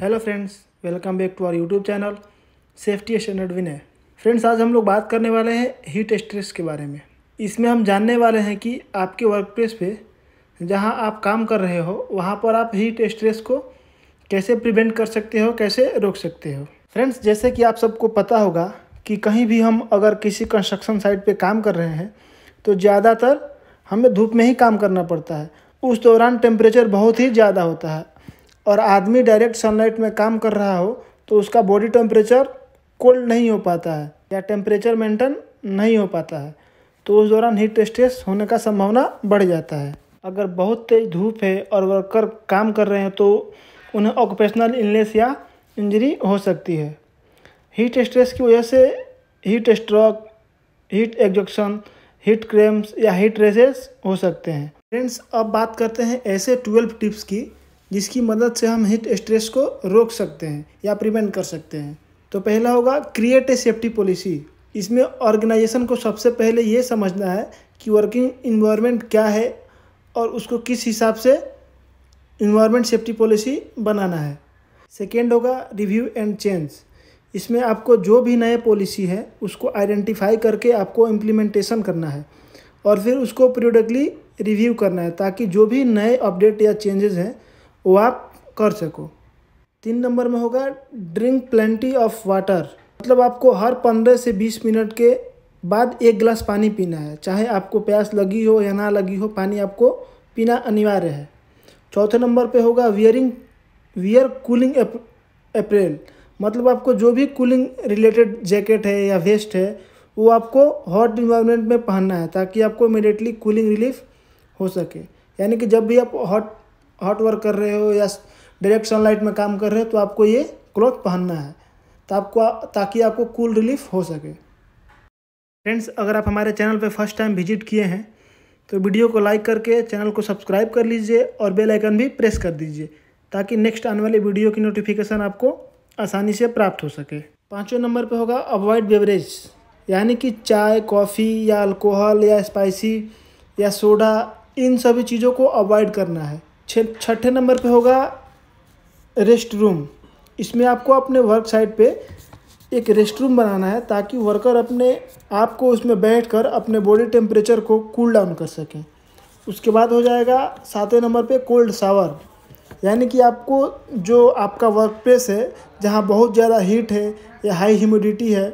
Hello friends, welcome back to our YouTube channel safety standard Vinay. Friends, आज हम लोग बात करने वाले हैं हीट स्ट्रेस के बारे में। इसमें हम जानने वाले हैं कि आपके वर्कप्लेस पे जहां आप काम कर रहे हो वहां पर आप हीट स्ट्रेस को कैसे प्रिवेंट कर सकते हो, कैसे रोक सकते हो। फ्रेंड्स, जैसे कि आप सबको पता होगा कि कहीं भी हम अगर किसी कंस्ट्रक्शन साइट पर काम कर रहे हैं तो ज़्यादातर हमें धूप में ही काम करना पड़ता है। उस दौरान टेम्परेचर बहुत ही ज़्यादा होता है और आदमी डायरेक्ट सनलाइट में काम कर रहा हो तो उसका बॉडी टेम्परेचर कोल्ड नहीं हो पाता है या टेम्परेचर मेंटेन नहीं हो पाता है, तो उस दौरान हीट स्ट्रेस होने का संभावना बढ़ जाता है। अगर बहुत तेज धूप है और वर्कर काम कर रहे हैं तो उन्हें ऑक्यूपेशनल इलनेस या इंजरी हो सकती है। हीट स्ट्रेस की वजह से heat stroke, heat exhaustion, heat cramps या हीट रेशेस हो सकते हैं। फ्रेंड्स, अब बात करते हैं ऐसे 12 टिप्स की जिसकी मदद से हम हीट स्ट्रेस को रोक सकते हैं या प्रिवेंट कर सकते हैं। तो पहला होगा क्रिएट ए सेफ्टी पॉलिसी। इसमें ऑर्गेनाइजेशन को सबसे पहले ये समझना है कि वर्किंग इन्वायरमेंट क्या है और उसको किस हिसाब से इन्वायरमेंट सेफ्टी पॉलिसी बनाना है। सेकेंड होगा रिव्यू एंड चेंज। इसमें आपको जो भी नए पॉलिसी है उसको आइडेंटिफाई करके आपको इम्प्लीमेंटेशन करना है और फिर उसको पीरियडिकली रिव्यू करना है ताकि जो भी नए अपडेट या चेंजेस हैं वो आप कर सको। 3 नंबर में होगा ड्रिंक प्लेंटी ऑफ वाटर। मतलब आपको हर 15 से 20 मिनट के बाद एक गिलास पानी पीना है, चाहे आपको प्यास लगी हो या ना लगी हो, पानी आपको पीना अनिवार्य है। चौथे नंबर पे होगा वियर कूलिंग अप्रैल। मतलब आपको जो भी कूलिंग रिलेटेड जैकेट है या वेस्ट है वो आपको हॉट इन्वायरमेंट में पहनना है ताकि आपको इमिडिएटली कूलिंग रिलीफ हो सके। यानी कि जब भी आप हॉट वर्क कर रहे हो या डायरेक्ट सनलाइट में काम कर रहे हो तो आपको ये क्लॉथ पहनना है ताकि आपको कूल रिलीफ हो सके। फ्रेंड्स, अगर आप हमारे चैनल पर फर्स्ट टाइम विजिट किए हैं तो वीडियो को लाइक करके चैनल को सब्सक्राइब कर लीजिए और बेल आइकन भी प्रेस कर दीजिए ताकि नेक्स्ट आने वाले वीडियो की नोटिफिकेशन आपको आसानी से प्राप्त हो सके। 5वें नंबर पे होगा अवॉइड बेवरेज। यानी कि चाय, कॉफ़ी या अल्कोहल या स्पाइसी या सोडा, इन सभी चीज़ों को अवॉइड करना है। 6ठे नंबर पे होगा रेस्ट रूम। इसमें आपको अपने वर्क साइट पे एक रेस्ट रूम बनाना है ताकि वर्कर अपने आप को उसमें बैठकर अपने बॉडी टेम्परेचर को कूल डाउन कर सकें। उसके बाद हो जाएगा 7वें नंबर पे कोल्ड शावर। यानी कि आपको जो आपका वर्क प्लेस है जहाँ बहुत ज़्यादा हीट है या हाई ह्यूमिडिटी है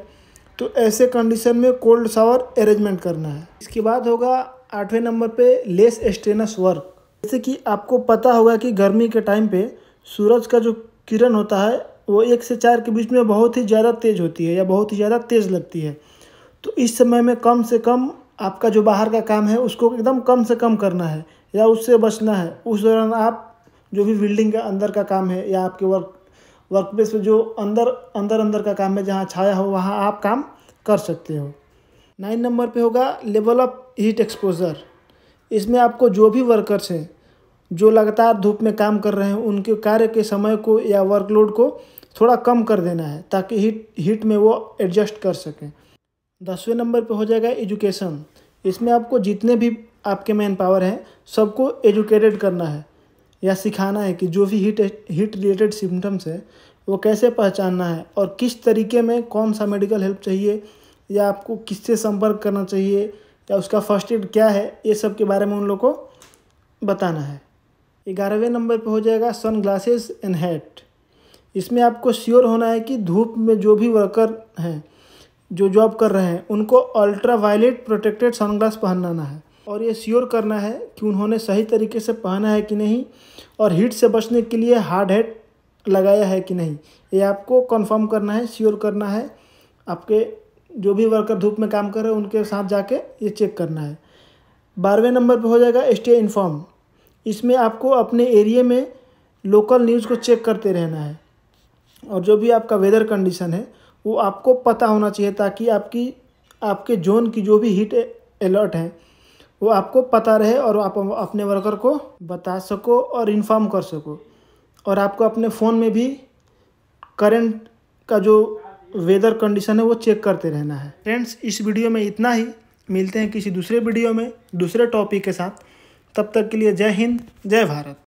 तो ऐसे कंडीशन में कोल्ड शावर अरेंजमेंट करना है। इसके बाद होगा 8वें नंबर पे लेस स्ट्रेनस वर्क। जैसे कि आपको पता होगा कि गर्मी के टाइम पे सूरज का जो किरण होता है वो 1 से 4 के बीच में बहुत ही ज़्यादा तेज़ होती है या बहुत ही ज़्यादा तेज़ लगती है, तो इस समय में कम से कम आपका जो बाहर का काम है उसको एकदम कम से कम करना है या उससे बचना है। उस दौरान आप जो भी बिल्डिंग के अंदर का काम है या आपके वर्कप्लेस पे जो अंदर का काम है जहाँ छाया हो वहाँ आप काम कर सकते हो। 9 नंबर पे होगा लेवल ऑफ हीट एक्सपोजर। इसमें आपको जो भी वर्कर्स हैं जो लगातार धूप में काम कर रहे हैं उनके कार्य के समय को या वर्कलोड को थोड़ा कम कर देना है ताकि हीट में वो एडजस्ट कर सकें। 10वें नंबर पर हो जाएगा एजुकेशन। इसमें आपको जितने भी आपके मैन पावर हैं सबको एजुकेटेड करना है या सिखाना है कि जो भी हीट रिलेटेड सिम्टम्स है वो कैसे पहचानना है और किस तरीके में कौन सा मेडिकल हेल्प चाहिए या आपको किससे संपर्क करना चाहिए या उसका फर्स्ट एड क्या है, ये सब के बारे में उन लोगों को बताना है। 11वें नंबर पे हो जाएगा सन ग्लासेस एंड हैट। इसमें आपको श्योर होना है कि धूप में जो भी वर्कर हैं जो जॉब कर रहे हैं उनको अल्ट्रा वायलेट प्रोटेक्टेड सनग्लास पहनना है और ये श्योर करना है कि उन्होंने सही तरीके से पहना है कि नहीं और हीट से बचने के लिए हार्ड हैट लगाया है कि नहीं, ये आपको कंफर्म करना है, श्योर करना है। आपके जो भी वर्कर धूप में काम कर रहे हैं उनके साथ जाके ये चेक करना है। 12वें नंबर पे हो जाएगा स्टे इन्फॉर्म। इसमें आपको अपने एरिया में लोकल न्यूज़ को चेक करते रहना है और जो भी आपका वेदर कंडीशन है वो आपको पता होना चाहिए ताकि आपके जोन की जो भी हीट अलर्ट है वो आपको पता रहे और आप अपने वर्कर को बता सको और इन्फॉर्म कर सको। और आपको अपने फ़ोन में भी करंट का जो वेदर कंडीशन है वो चेक करते रहना है। फ्रेंड्स, इस वीडियो में इतना ही। मिलते हैं किसी दूसरे वीडियो में दूसरे टॉपिक के साथ। तब तक के लिए जय हिंद, जय भारत।